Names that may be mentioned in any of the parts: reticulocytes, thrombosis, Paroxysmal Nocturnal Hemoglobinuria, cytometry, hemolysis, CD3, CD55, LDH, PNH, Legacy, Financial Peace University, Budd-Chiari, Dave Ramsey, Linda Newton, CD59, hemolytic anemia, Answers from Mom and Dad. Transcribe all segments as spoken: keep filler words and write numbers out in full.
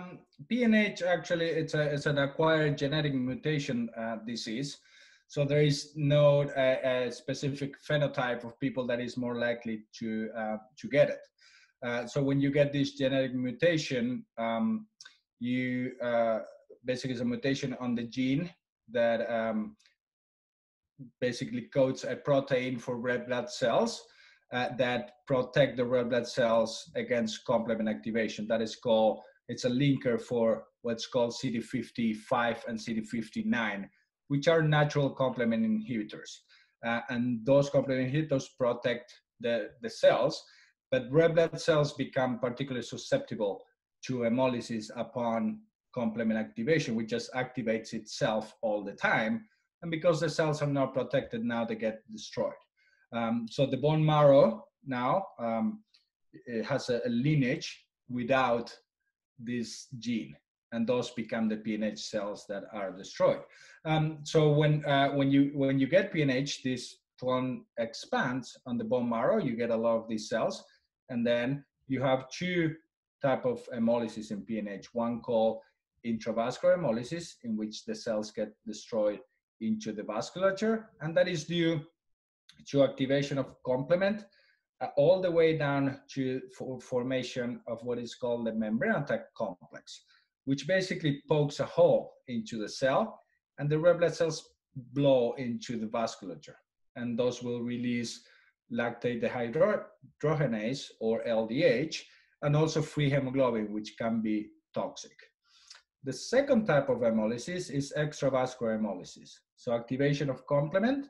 um, P N H actually it's a it's an acquired genetic mutation uh, disease. So there is no uh, a specific phenotype of people that is more likely to uh, to get it. Uh, so when you get this genetic mutation, um, you uh, basically it's a mutation on the gene that um, basically codes a protein for red blood cells uh, that protect the red blood cells against complement activation. That is called, it's a linker for what's called C D fifty-five and C D fifty-nine. Which are natural complement inhibitors. Uh, and those complement inhibitors protect the, the cells, but red blood cells become particularly susceptible to hemolysis upon complement activation, which just activates itself all the time. And because the cells are not protected now, they get destroyed. Um, so the bone marrow now um, it has a, a lineage without this gene. And those become the P N H cells that are destroyed. Um, so when uh, when you when you get P N H, this clone expands on the bone marrow. You get a lot of these cells, and then you have two type of hemolysis in P N H. One called intravascular hemolysis, in which the cells get destroyed into the vasculature, and that is due to activation of complement, uh, all the way down to for formation of what is called the membrane attack complex, which basically pokes a hole into the cell, and the red blood cells blow into the vasculature. And those will release lactate dehydrogenase, or L D H, and also free hemoglobin, which can be toxic. The second type of hemolysis is extravascular hemolysis. So activation of complement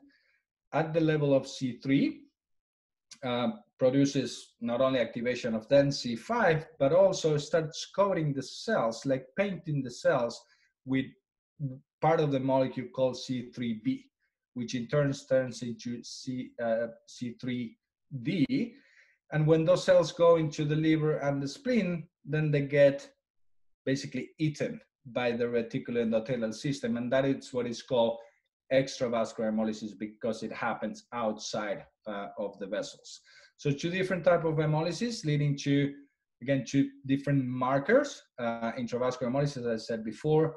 at the level of C three uh, produces not only activation of then C five, but also starts coating the cells, like painting the cells with part of the molecule called C three B, which in turn turns into C, uh, C three D. And when those cells go into the liver and the spleen, then they get basically eaten by the reticular endothelial system. And that is what is called extravascular hemolysis, because it happens outside uh, of the vessels. So two different types of hemolysis leading to, again, two different markers, uh, intravascular hemolysis, as I said before,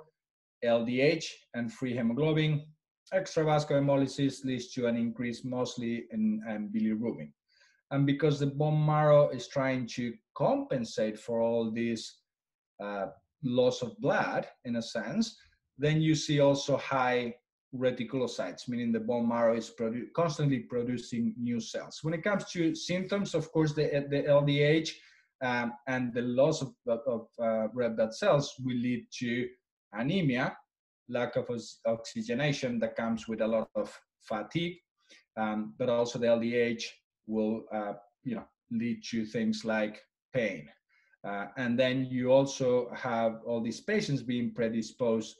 L D H and free hemoglobin. Extravascular hemolysis leads to an increase mostly in, in bilirubin. And because the bone marrow is trying to compensate for all this uh, loss of blood, in a sense, then you see also high reticulocytes, meaning the bone marrow is produ constantly producing new cells. When it comes to symptoms, of course, the, the L D H um, and the loss of, of uh, red blood cells will lead to anemia, lack of oxygenation that comes with a lot of fatigue, um, but also the L D H will uh, you know, lead to things like pain. Uh, and then you also have all these patients being predisposed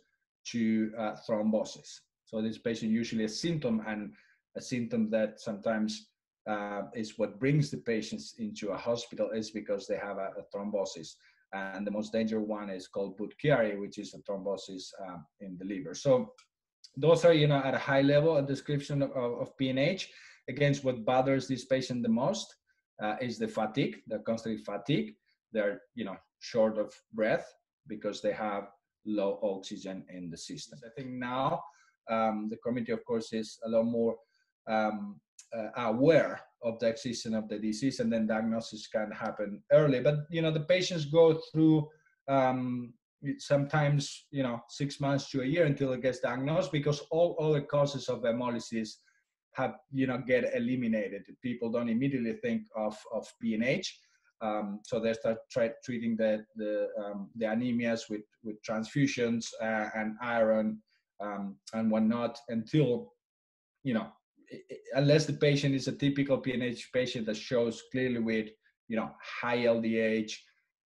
to uh, thrombosis. So this patient usually a symptom, and a symptom that sometimes uh, is what brings the patients into a hospital is because they have a, a thrombosis. And the most dangerous one is called Budd-Chiari, which is a thrombosis uh, in the liver. So those are, you know, at a high level, a description of, of, of P N H. Against what bothers this patient the most uh, is the fatigue. They're constantly fatigued. They're, you know, short of breath because they have low oxygen in the system. I think now um, the community, of course, is a lot more um, uh, aware of the existence of the disease, and then diagnosis can happen early. But, you know, the patients go through um, sometimes, you know, six months to a year until it gets diagnosed, because all other causes of hemolysis have, you know, get eliminated. People don't immediately think of, of P N H. Um, so they start try, treating the the, um, the anemias with, with transfusions uh, and iron um, and whatnot, until, you know, it, unless the patient is a typical P N H patient that shows clearly with, you know, high L D H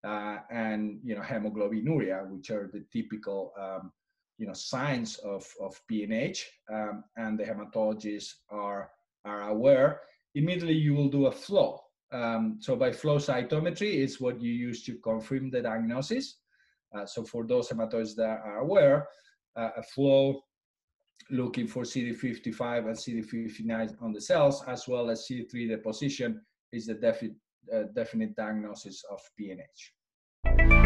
uh, and, you know, hemoglobinuria, which are the typical, um, you know, signs of, of P N H, um, and the hematologists are, are aware, immediately you will do a flow. Um, so by flow cytometry is what you use to confirm the diagnosis. Uh, so for those hematologists that are aware, uh, a flow looking for C D fifty-five and C D fifty-nine on the cells, as well as C D three deposition, is the defi uh, definite diagnosis of P N H.